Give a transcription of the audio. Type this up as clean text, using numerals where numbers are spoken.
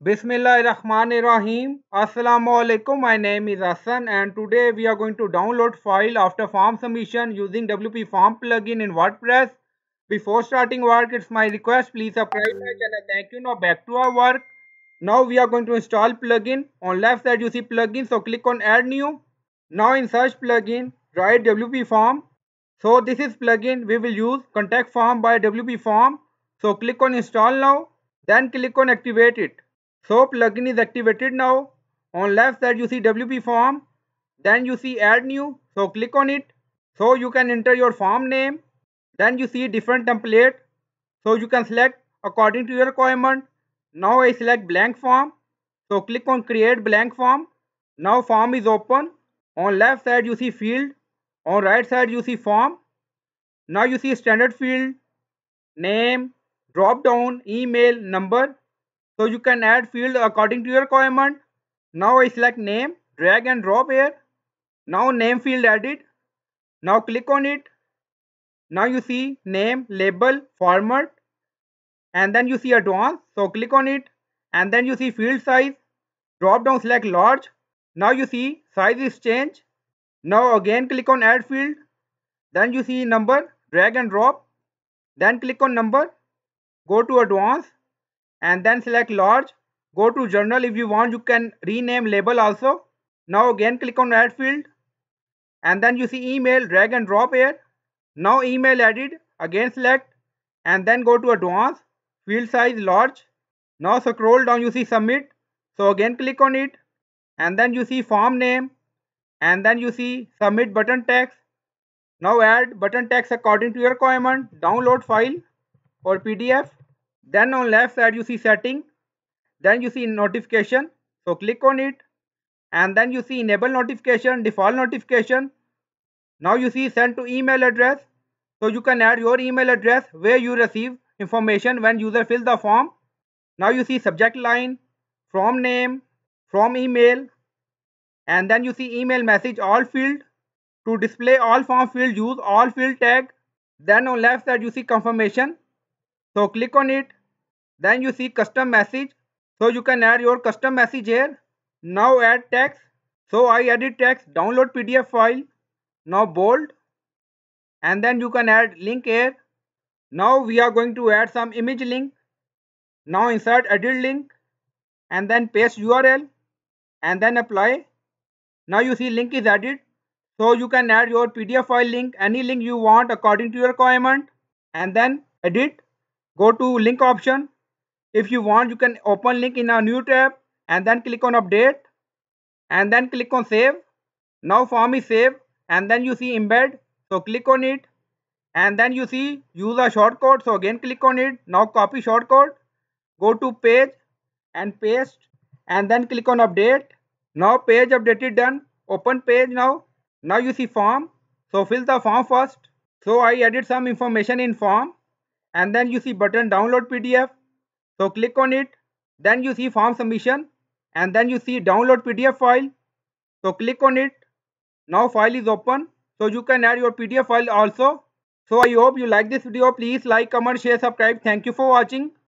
Bismillahirrahmanirrahim. Assalamu alaikum. My name is Hassan and today we are going to download file after form submission using WP form plugin in WordPress. Before starting work, it's my request, please subscribe my channel. Thank you. Now back to our work. Now we are going to install plugin. On left side you see plugin, so click on add new. Now in search plugin, write WP form. So this is plugin we will use, contact form by WP form. So click on install now, then click on activate it. So plugin is activated now. On left side you see WP form. Then you see add new. So click on it. So you can enter your form name. Then you see different template. So you can select according to your requirement. Now I select blank form. So click on create blank form. Now form is open. On left side you see field. On right side you see form. Now you see standard field, name, drop down, email, number. So you can add field according to your requirement. Now I select name, drag and drop here. Now name field added. Now click on it. Now you see name, label, format, and then you see advanced. So click on it and then you see field size. Drop down select large. Now you see size is changed. Now again click on add field. Then you see number, drag and drop. Then click on number. Go to advanced. And then select large. Go to journal. If you want, you can rename label also. Now again click on add field and then you see email, drag and drop here. Now email added. Again select and then go to advanced, field size large. Now scroll down, you see submit. So again click on it and then you see form name and then you see submit button text. Now add button text according to your requirement. Download file or PDF. Then on left side you see setting, then you see notification, so click on it and then you see enable notification, default notification. Now you see send to email address, so you can add your email address where you receive information when user fills the form. Now you see subject line, from name, from email, and then you see email message all field. To display all form field, use all field tag. Then on left side you see confirmation, so click on it. Then you see custom message, so you can add your custom message here. Now add text, so I added text, download PDF file, now bold, and then you can add link here. Now we are going to add some image link. Now insert edit link and then paste URL and then apply. Now you see link is added, so you can add your PDF file link, any link you want according to your requirement, and then edit. Go to link option. If you want, you can open link in a new tab and then click on update and then click on save. Now form is saved and then you see embed. So click on it and then you see use a shortcode. So again click on it. Now copy shortcode. Go to page and paste and then click on update. Now page updated done. Open page now. Now you see form. So fill the form first. So I added some information in form. And then you see button download PDF. So click on it. Then you see form submission. And then you see download PDF file. So click on it. Now file is open. So you can add your PDF file also. So I hope you like this video. Please like, comment, share, subscribe. Thank you for watching.